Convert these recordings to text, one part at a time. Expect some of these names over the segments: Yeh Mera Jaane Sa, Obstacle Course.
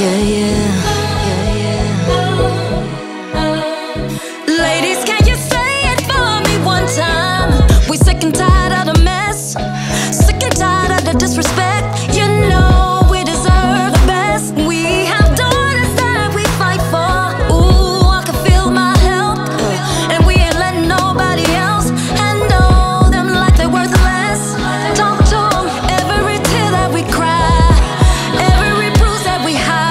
Ladies, can you say it for me one time? We sick and tired of the mess, sick and tired of the disrespect. You know we deserve the best. We have daughters that we fight for. Ooh, I can feel my help, and we ain't letting nobody else handle them like they're worthless. Don't talk every tear that we cry, every bruise that we hide.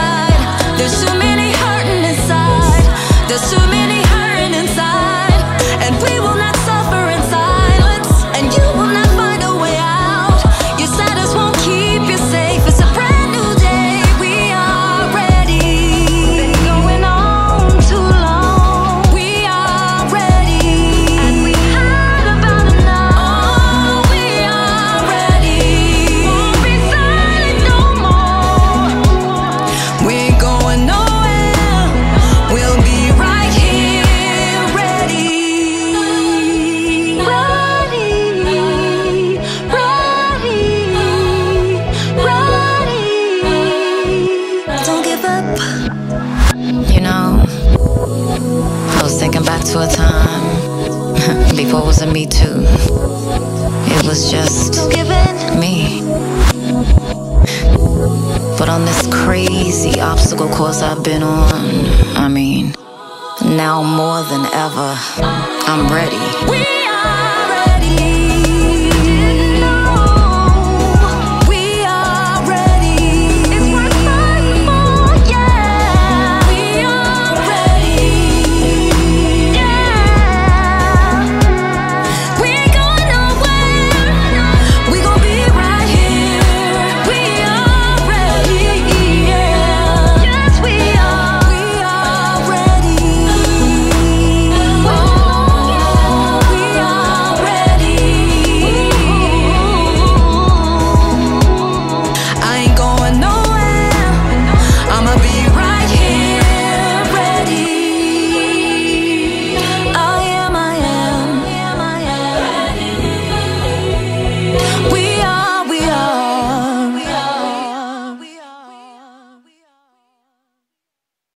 There's too many hurting inside. There's too many hurting inside, and we will not suffer in silence, and you will not find a way out. Your sadness won't keep you safe. It's a brand new day, we are ready. Been going on too long, we are ready. And we had about enough, oh, we are ready. Won't be silent no more. We're going nowhere, we'll be right here, ready. Ready, ready, ready. Don't give up. You know, I was thinking back to a time before it was a Me Too. It was just me. But on this crazy obstacle course I've been on, I mean, now more than ever, I'm ready.